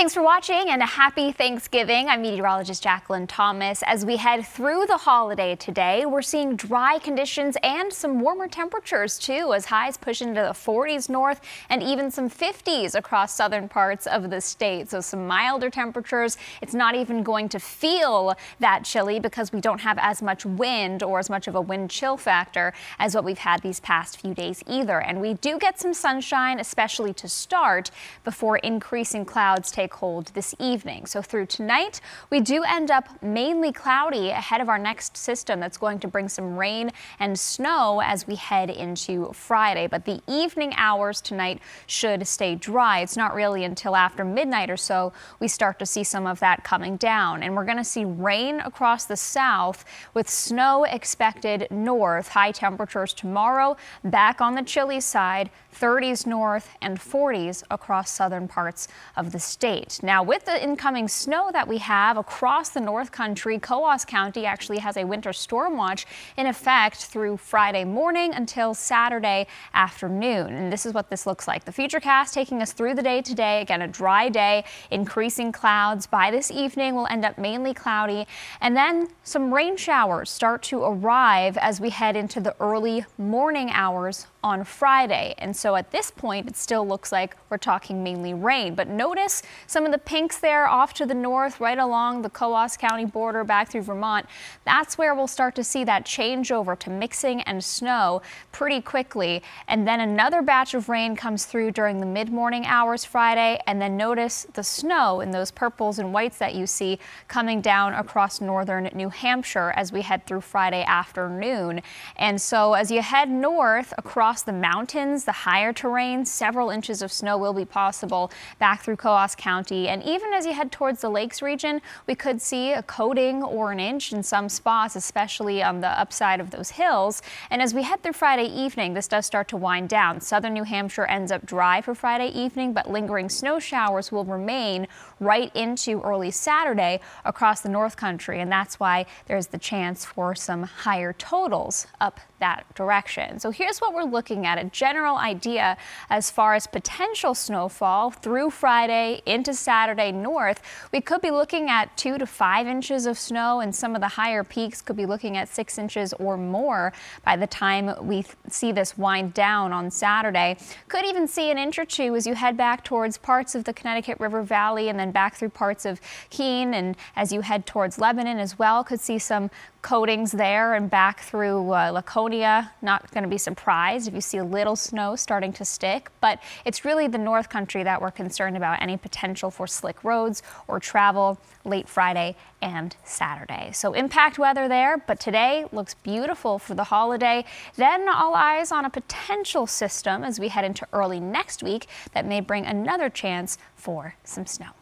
Thanks for watching and a happy Thanksgiving. I'm meteorologist Jacqueline Thomas. As we head through the holiday today, we're seeing dry conditions and some warmer temperatures too, as highs push into the 40s north and even some 50s across southern parts of the state. So some milder temperatures. It's not even going to feel that chilly because we don't have as much wind or as much of a wind chill factor as what we've had these past few days either. And we do get some sunshine, especially to start, before increasing clouds take hold this evening. So through tonight, we do end up mainly cloudy ahead of our next system that's going to bring some rain and snow as we head into Friday. But the evening hours tonight should stay dry. It's not really until after midnight or so we start to see some of that coming down. And we're going to see rain across the south with snow expected north. High temperatures tomorrow back on the chilly side, 30s north and 40s across southern parts of the state. Now, with the incoming snow that we have across the North Country, Coos County actually has a winter storm watch in effect through Friday morning until Saturday afternoon. And this is what this looks like. The Futurecast taking us through the day today. Again, a dry day, increasing clouds. By this evening, we'll end up mainly cloudy. And then some rain showers start to arrive as we head into the early morning hours on Friday. And so at this point, it still looks like we're talking mainly rain. But notice some of the pinks there off to the north, right along the Coos County border back through Vermont. That's where we'll start to see that changeover to mixing and snow pretty quickly. And then another batch of rain comes through during the mid-morning hours Friday. And then notice the snow in those purples and whites that you see coming down across northern New Hampshire as we head through Friday afternoon. And so as you head north across the mountains, the higher terrain, several inches of snow will be possible back through Coos County. And even as you head towards the lakes region, we could see a coating or an inch in some spots, especially on the upside of those hills. And as we head through Friday evening, this does start to wind down. Southern New Hampshire ends up dry for Friday evening, but lingering snow showers will remain right into early Saturday across the North Country. And that's why there's the chance for some higher totals up that direction. So here's what we're looking at, a general idea as far as potential snowfall through Friday into Saturday north. We could be looking at 2 to 5 inches of snow, and some of the higher peaks could be looking at 6 inches or more by the time we see this wind down on Saturday. Could even see an inch or two as you head back towards parts of the Connecticut River Valley and then back through parts of Keene, and as you head towards Lebanon as well, could see some coatings there and back through Laconia. Not going to be surprised if you see a little snow starting to stick, but it's really the North Country that we're concerned about, any potential for slick roads or travel late Friday and Saturday. So impact weather there, but today looks beautiful for the holiday. Then all eyes on a potential system as we head into early next week that may bring another chance for some snow.